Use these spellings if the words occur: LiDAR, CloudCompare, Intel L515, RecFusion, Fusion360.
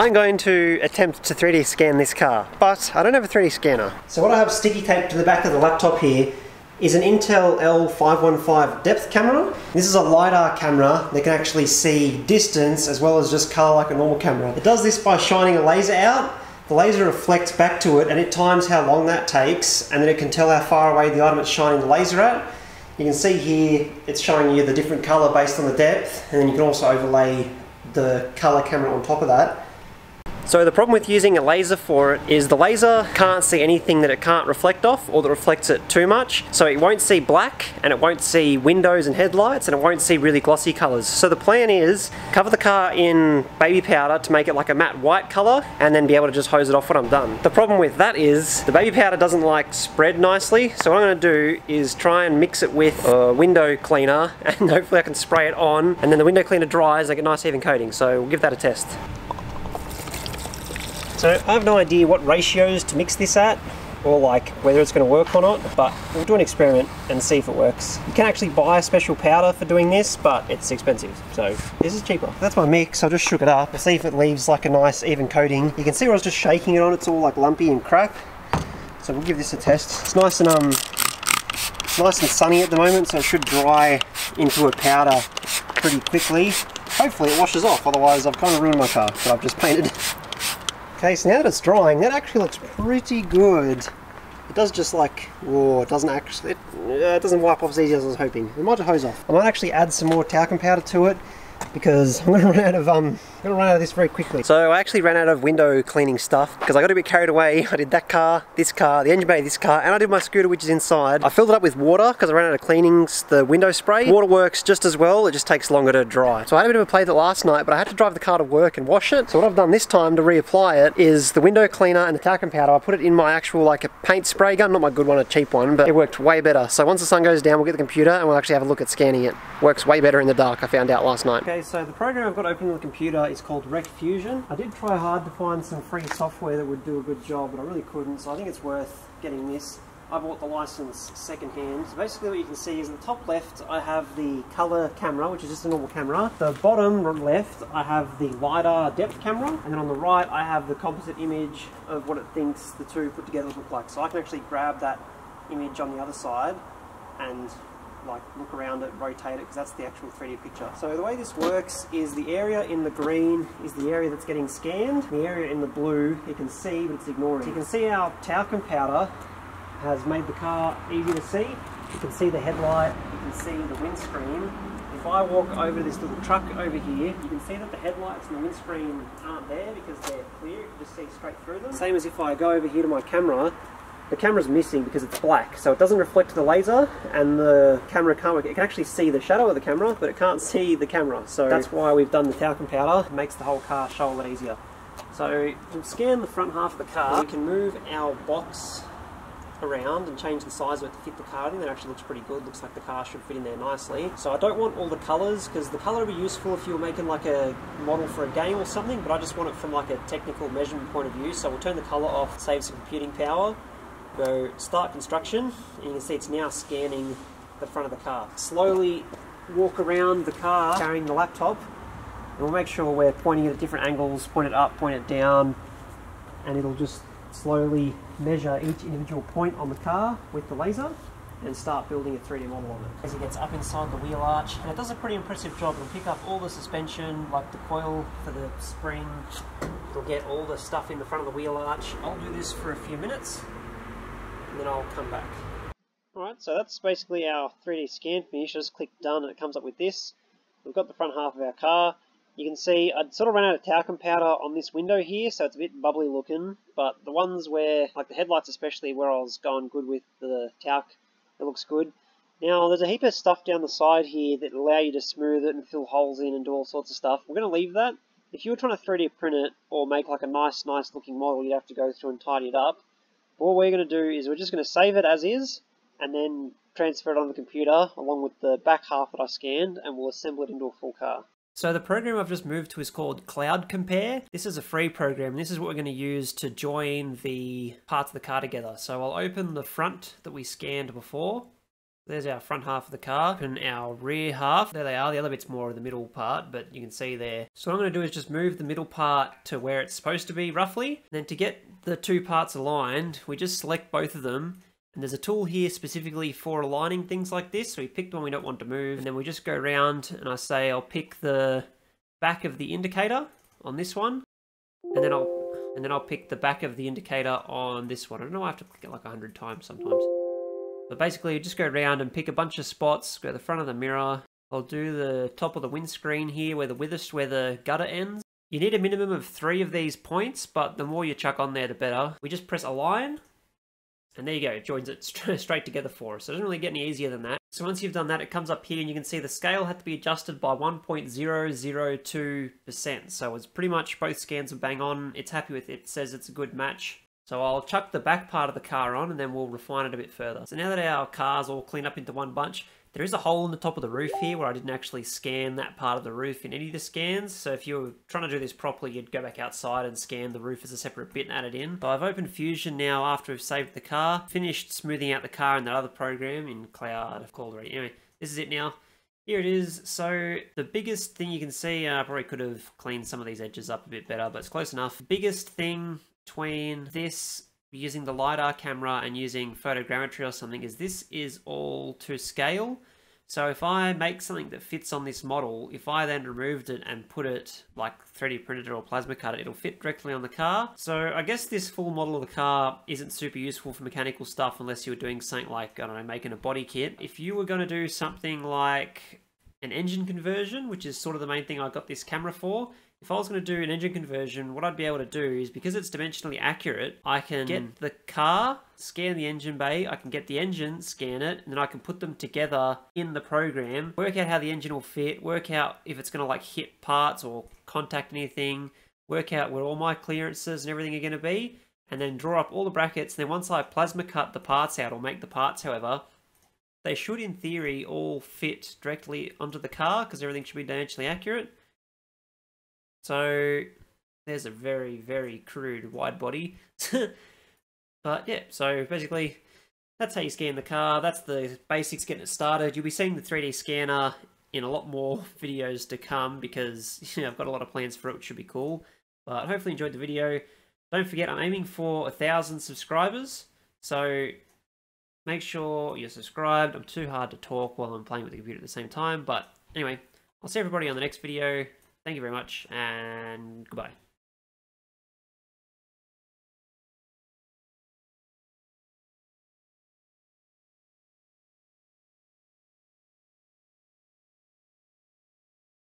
I'm going to attempt to 3D scan this car, but I don't have a 3D scanner. So what I have sticky taped to the back of the laptop here is an Intel L515 depth camera. This is a LiDAR camera that can actually see distance as well as just colour like a normal camera. It does this by shining a laser out. The laser reflects back to it and it times how long that takes, and then it can tell how far away the item it's shining the laser at. You can see here it's showing you the different colour based on the depth, and then you can also overlay the colour camera on top of that. So the problem with using a laser for it is the laser can't see anything that it can't reflect off, or that reflects it too much. So it won't see black, and it won't see windows and headlights, and it won't see really glossy colours. So the plan is cover the car in baby powder to make it like a matte white colour, and then be able to just hose it off when I'm done. The problem with that is the baby powder doesn't like spread nicely. So what I'm going to do is try and mix it with a window cleaner, and hopefully I can spray it on, and then the window cleaner dries and I get nice even coating. So we'll give that a test. So I have no idea what ratios to mix this at, or like whether it's going to work or not, but we'll do an experiment and see if it works. You can actually buy a special powder for doing this, but it's expensive, so this is cheaper. That's my mix. I just shook it up to see if it leaves like a nice even coating. You can see where I was just shaking it on, it's all like lumpy and crap. So we'll give this a test. It's nice and sunny at the moment, so it should dry into a powder pretty quickly. Hopefully it washes off, otherwise I've kind of ruined my car that I've just painted. Okay, so now that it's drying, that actually looks pretty good. It does just like, whoa, it doesn't actually, it doesn't wipe off as easy as I was hoping. It might hose off. I might actually add some more talcum powder to it, because I'm going to run out of this very quickly. So I actually ran out of window cleaning stuff because I got a bit carried away. I did that car, this car, the engine bay of this car, and I did my scooter, which is inside. I filled it up with water because I ran out of cleanings, the window spray. Water works just as well, it just takes longer to dry. So I had a bit of a play with it last night, but I had to drive the car to work and wash it. So what I've done this time to reapply it is the window cleaner and the talcum powder. I put it in my actual like a paint spray gun, not my good one, a cheap one, but it worked way better. So once the sun goes down, we'll get the computer and we'll actually have a look at scanning it. Works way better in the dark, I found out last night. Okay, so the program I've got open on the computer is called RecFusion. I did try hard to find some free software that would do a good job, but I really couldn't, so I think it's worth getting this. I bought the license secondhand. So basically what you can see is in the top left I have the colour camera, which is just a normal camera. The bottom left I have the LiDAR depth camera, and then on the right I have the composite image of what it thinks the two put together look like. So I can actually grab that image on the other side and like look around it, rotate it, because that's the actual 3D picture. So the way this works is the area in the green is the area that's getting scanned. The area in the blue you can see, but it's ignoring. You can see our talcum powder has made the car easy to see. You can see the headlight, you can see the windscreen. If I walk over this little truck over here, you can see that the headlights and the windscreen aren't there because they're clear, you can just see straight through them. Same as if I go over here to my camera, the camera's missing because it's black, so it doesn't reflect the laser, and the camera can't work. It can actually see the shadow of the camera, but it can't see the camera. So that's why we've done the talcum powder. It makes the whole car show a lot easier. So we'll scan the front half of the car. We can move our box around and change the size of it to fit the car. I think that actually looks pretty good. Looks like the car should fit in there nicely. So I don't want all the colours, because the colour would be useful if you were making like a model for a game or something, but I just want it from like a technical measurement point of view. So we'll turn the colour off, save some computing power. Go start construction, and you can see it's now scanning the front of the car. Slowly walk around the car carrying the laptop, and we'll make sure we're pointing it at different angles, point it up, point it down, and it'll just slowly measure each individual point on the car with the laser and start building a 3D model on it. As it gets up inside the wheel arch, and it does a pretty impressive job. It'll pick up all the suspension, like the coil for the spring, it'll get all the stuff in the front of the wheel arch. I'll do this for a few minutes, and then I'll come back. Alright, so that's basically our 3D scan finish. I just click done and it comes up with this. We've got the front half of our car. You can see I'd sort of run out of talcum powder on this window here, so it's a bit bubbly looking, but the ones where, like the headlights especially, where I was going good with the talc, it looks good. Now there's a heap of stuff down the side here that allow you to smooth it and fill holes in and do all sorts of stuff. We're going to leave that. If you were trying to 3D print it or make like a nice looking model, you'd have to go through and tidy it up. What we're going to do is we're just going to save it as is, and then transfer it on the computer along with the back half that I scanned, and we'll assemble it into a full car. So the program I've just moved to is called CloudCompare. This is a free program. This is what we're going to use to join the parts of the car together. So I'll open the front that we scanned before. There's our front half of the car and our rear half. There they are. The other bit's more of the middle part, but you can see there. So what I'm going to do is just move the middle part to where it's supposed to be roughly. And then to get the two parts aligned, we just select both of them. And there's a tool here specifically for aligning things like this. So we pick the one we don't want to move. And then we just go around and I say I'll pick the back of the indicator on this one. And then I'll pick the back of the indicator on this one. I don't know, I have to click it like 100 times sometimes. But basically, you just go around and pick a bunch of spots, go to the front of the mirror. I'll do the top of the windscreen here where the widthest, where the gutter ends. You need a minimum of 3 of these points, but the more you chuck on there, the better. We just press align, and there you go. It joins it straight together for us. So it doesn't really get any easier than that. So once you've done that, it comes up here and you can see the scale had to be adjusted by 1.002%. So it's pretty much both scans are bang on. It's happy with it. It says it's a good match. So I'll chuck the back part of the car on and then we'll refine it a bit further. So now that our car's all clean up into one bunch, there is a hole in the top of the roof here where I didn't actually scan that part of the roof in any of the scans. So if you were trying to do this properly, you'd go back outside and scan the roof as a separate bit and add it in. So I've opened Fusion now after we've saved the car, finished smoothing out the car in that other program in Cloud, I've called it right. Anyway, this is it now. Here it is. So the biggest thing you can see, I probably could have cleaned some of these edges up a bit better, but it's close enough. The biggest thing between this, using the LiDAR camera and using photogrammetry or something, is this is all to scale. So if I make something that fits on this model, if I then removed it and put it like 3D printed or plasma cut it, it'll fit directly on the car. So I guess this full model of the car isn't super useful for mechanical stuff unless you were doing something like, I don't know, making a body kit. If you were going to do something like an engine conversion, which is sort of the main thing I got this camera for, if I was going to do an engine conversion, what I'd be able to do is, because it's dimensionally accurate, I can get the car, scan the engine bay, I can get the engine, scan it, and then I can put them together in the program, work out how the engine will fit, work out if it's going to like hit parts or contact anything, work out where all my clearances and everything are going to be, and then draw up all the brackets. And then once I plasma cut the parts out, or make the parts however, they should in theory all fit directly onto the car because everything should be dimensionally accurate. So there's a very, very crude wide body. But yeah, so basically that's how you scan the car. That's the basics, getting it started. You'll be seeing the 3D scanner in a lot more videos to come because, you know, I've got a lot of plans for it, which should be cool. But hopefully you enjoyed the video. Don't forget, I'm aiming for 1,000 subscribers. So make sure you're subscribed. I'm too hard to talk while I'm playing with the computer at the same time. But anyway, I'll see everybody on the next video. Thank you very much, and goodbye.